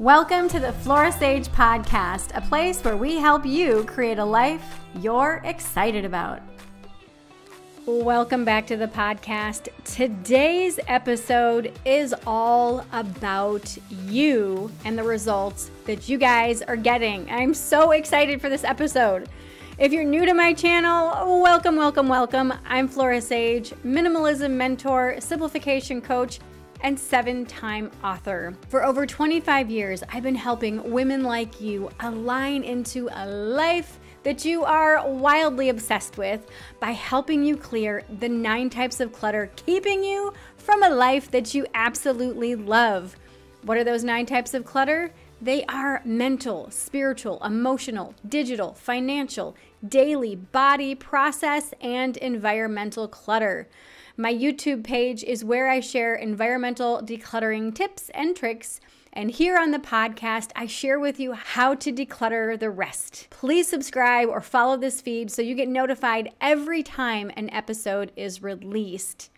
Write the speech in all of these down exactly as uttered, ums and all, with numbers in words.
Welcome to the Flora Sage podcast, a place where we help you create a life you're excited about. Welcome back to the podcast. Today's episode is all about you and the results that you guys are getting. I'm so excited for this episode. If you're new to my channel, welcome, welcome, welcome. I'm Flora Sage, minimalism mentor, simplification coach, and seven-time author. For over twenty-five years, I've been helping women like you align into a life that you are wildly obsessed with by helping you clear the nine types of clutter keeping you from a life that you absolutely love. What are those nine types of clutter? They are mental, spiritual, emotional, digital, financial, daily, body, process, and environmental clutter. My YouTube page is where I share environmental decluttering tips and tricks, and here on the podcast, I share with you how to declutter the rest. Please subscribe or follow this feed so you get notified every time an episode is released.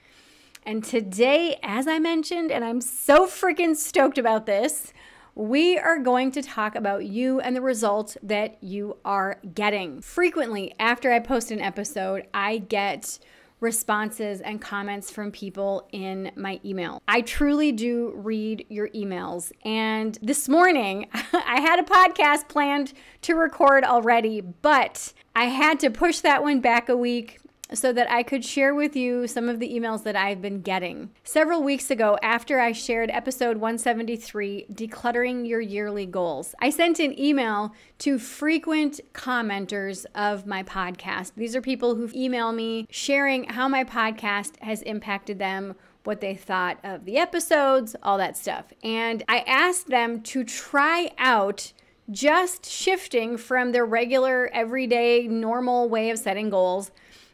And today, as I mentioned, and I'm so freaking stoked about this, we are going to talk about you and the results that you are getting. Frequently, after I post an episode, I get responses and comments from people in my email. I truly do read your emails. And this morning, I had a podcast planned to record already, but I had to push that one back a week so that I could share with you some of the emails that I've been getting. Several weeks ago, after I shared episode one seventy-three, Decluttering Your Yearly Goals, I sent an email to frequent commenters of my podcast. These are people who email me sharing how my podcast has impacted them, what they thought of the episodes, all that stuff. And I asked them to try out just shifting from their regular, everyday, normal way of setting goals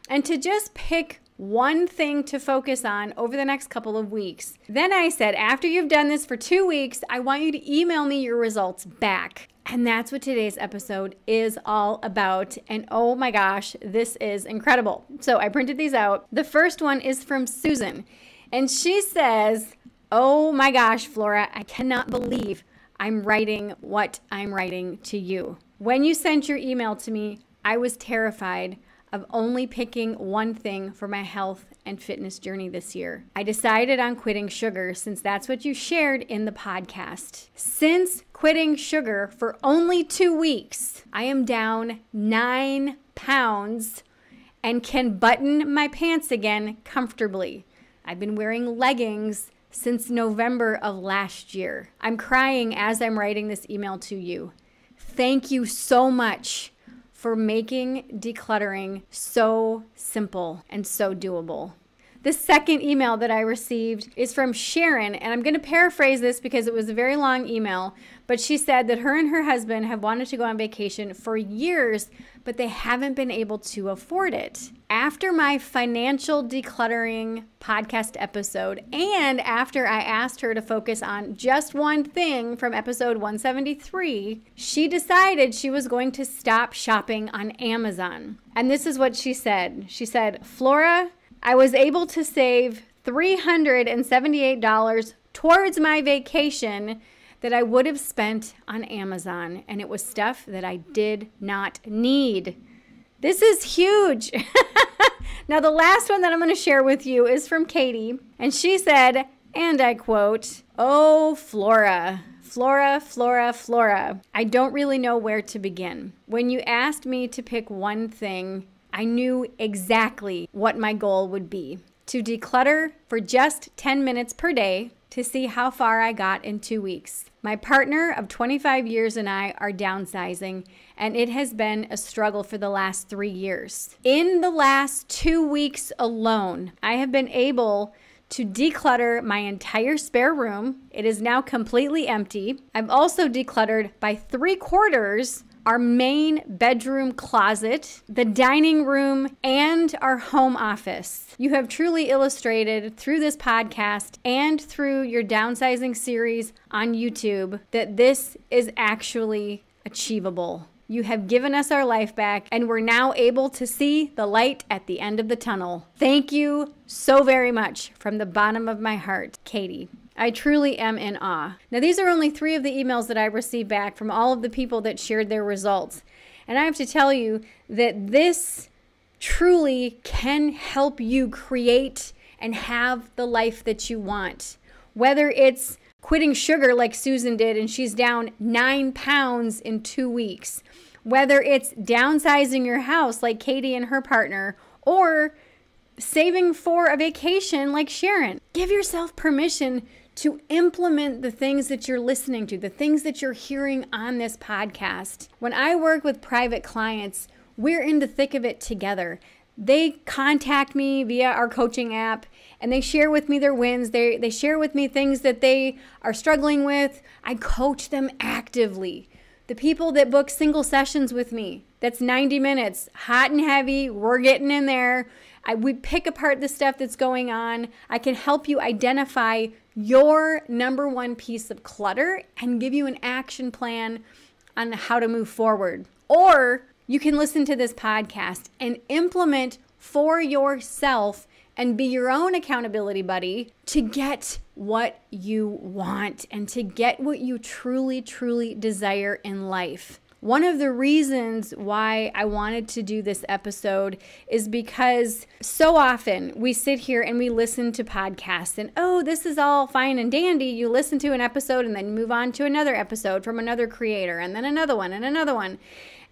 and to just pick one thing to focus on over the next couple of weeks. Then I said, after you've done this for two weeks, I want you to email me your results back. And that's what today's episode is all about. And oh my gosh, this is incredible. So I printed these out. The first one is from Susan. And she says, oh my gosh, Flora, I cannot believe I'm writing what I'm writing to you. When you sent your email to me, I was terrified of only picking one thing for my health and fitness journey this year. I decided on quitting sugar since that's what you shared in the podcast. Since quitting sugar for only two weeks, I am down nine pounds and can button my pants again comfortably. I've been wearing leggings since November of last year. I'm crying as I'm writing this email to you. Thank you so much for making decluttering so simple and so doable. The second email that I received is from Sharon, and I'm gonna paraphrase this because it was a very long email, but she said that her and her husband have wanted to go on vacation for years, but they haven't been able to afford it. After my financial decluttering podcast episode, and after I asked her to focus on just one thing from episode one seventy-three, she decided she was going to stop shopping on Amazon. And this is what she said. She said, Flora, I was able to save three hundred seventy-eight dollars towards my vacation that I would have spent on Amazon, and it was stuff that I did not need. This is huge. Now, the last one that I'm gonna share with you is from Katie, and she said, and I quote, oh, Flora, Flora, Flora, Flora, I don't really know where to begin. When you asked me to pick one thing, I knew exactly what my goal would be, to declutter for just ten minutes per day to see how far I got in two weeks. My partner of twenty-five years and I are downsizing, and it has been a struggle for the last three years. In the last two weeks alone, I have been able to declutter my entire spare room. It is now completely empty. I've also decluttered by three quarters our main bedroom closet, the dining room, and our home office. You have truly illustrated through this podcast and through your downsizing series on YouTube that this is actually achievable. You have given us our life back, and we're now able to see the light at the end of the tunnel. Thank you so very much from the bottom of my heart, Katie. I truly am in awe. Now, these are only three of the emails that I received back from all of the people that shared their results. And I have to tell you that this truly can help you create and have the life that you want. Whether it's quitting sugar like Susan did, and she's down nine pounds in two weeks. Whether it's downsizing your house like Katie and her partner, or saving for a vacation like Sharon. Give yourself permission to implement the things that you're listening to, the things that you're hearing on this podcast. When I work with private clients, we're in the thick of it together. They contact me via our coaching app and they share with me their wins. They, they share with me things that they are struggling with. I coach them actively. The people that book single sessions with me, that's ninety minutes, hot and heavy, we're getting in there. I, we pick apart the stuff that's going on. I can help you identify your number one piece of clutter and give you an action plan on how to move forward. Or you can listen to this podcast and implement for yourself and be your own accountability buddy to get what you want and to get what you truly, truly desire in life. One of the reasons why I wanted to do this episode is because so often we sit here and we listen to podcasts and, oh, this is all fine and dandy. You listen to an episode and then move on to another episode from another creator and then another one and another one.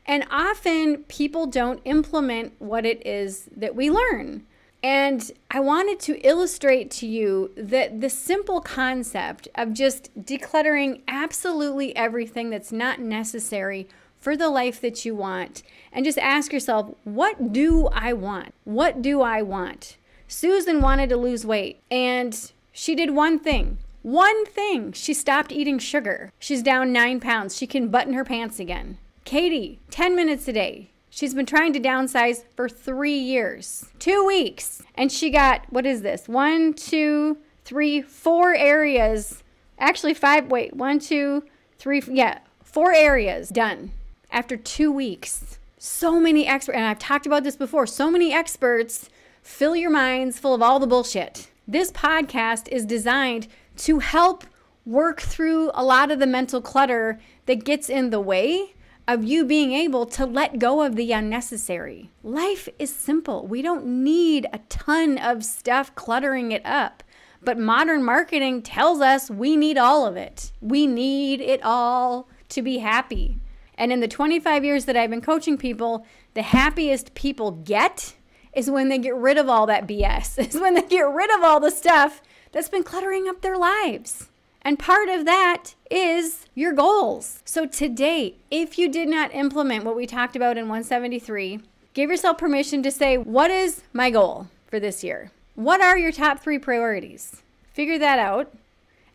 And often people don't implement what it is that we learn. And I wanted to illustrate to you that the simple concept of just decluttering absolutely everything that's not necessary for the life that you want, and just ask yourself, what do I want? What do I want? Susan wanted to lose weight, and she did one thing. One thing. She stopped eating sugar. She's down nine pounds. She can button her pants again. Katie, ten minutes a day. She's been trying to downsize for three years, two weeks. And she got, what is this? One, two, three, four areas. Actually five, wait, one, two, three, yeah, four areas done after two weeks. So many experts, and I've talked about this before, so many experts fill your minds full of all the bullshit. This podcast is designed to help work through a lot of the mental clutter that gets in the way of you being able to let go of the unnecessary. Life is simple. We don't need a ton of stuff cluttering it up. But modern marketing tells us we need all of it. We need it all to be happy. And in the twenty-five years that I've been coaching people, the happiest people get is when they get rid of all that B S. It's when they get rid of all the stuff that's been cluttering up their lives. And part of that is your goals. So today, if you did not implement what we talked about in one seventy-three, give yourself permission to say, what is my goal for this year? What are your top three priorities? Figure that out.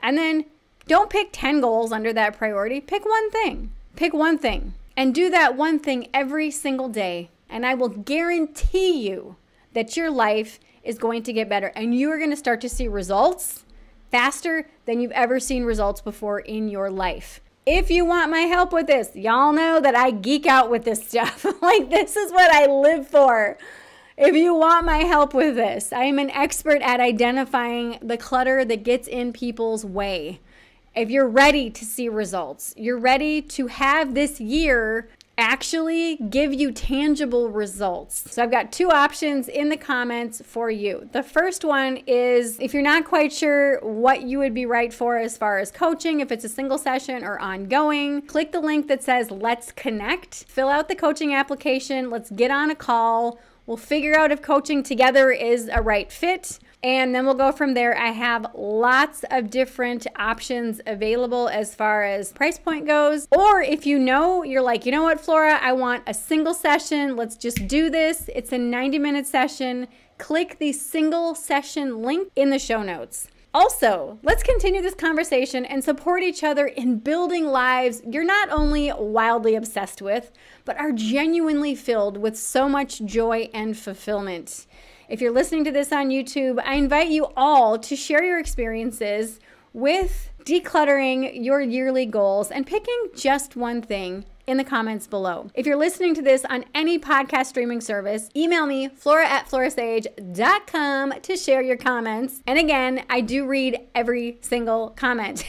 And then don't pick ten goals under that priority. Pick one thing. Pick one thing. And do that one thing every single day. And I will guarantee you that your life is going to get better. And you are going to start to see results faster than you've ever seen results before in your life. If you want my help with this, y'all know that I geek out with this stuff. Like, this is what I live for. If you want my help with this, I am an expert at identifying the clutter that gets in people's way. If you're ready to see results, you're ready to have this year actually give you tangible results. So I've got two options in the comments for you. The first one is if you're not quite sure what you would be right for as far as coaching, if it's a single session or ongoing, click the link that says Let's Connect, fill out the coaching application, let's get on a call. We'll figure out if coaching together is a right fit. And then we'll go from there. I have lots of different options available as far as price point goes. Or if you know, you're like, you know what, Flora, I want a single session. Let's just do this. It's a ninety minute session. Click the single session link in the show notes. Also, let's continue this conversation and support each other in building lives you're not only wildly obsessed with, but are genuinely filled with so much joy and fulfillment. If you're listening to this on YouTube, I invite you all to share your experiences with decluttering your yearly goals and picking just one thing in the comments below. If you're listening to this on any podcast streaming service, email me, flora at flora sage dot com, to share your comments. And again, I do read every single comment.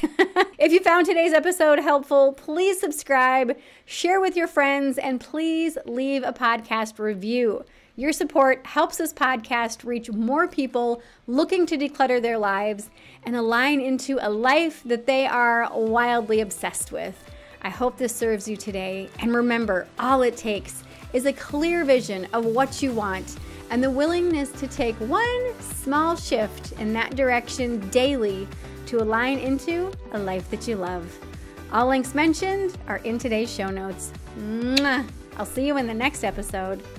If you found today's episode helpful, please subscribe, share with your friends, and please leave a podcast review. Your support helps this podcast reach more people looking to declutter their lives and align into a life that they are wildly obsessed with. I hope this serves you today. And remember, all it takes is a clear vision of what you want and the willingness to take one small shift in that direction daily to align into a life that you love. All links mentioned are in today's show notes. Mwah! I'll see you in the next episode.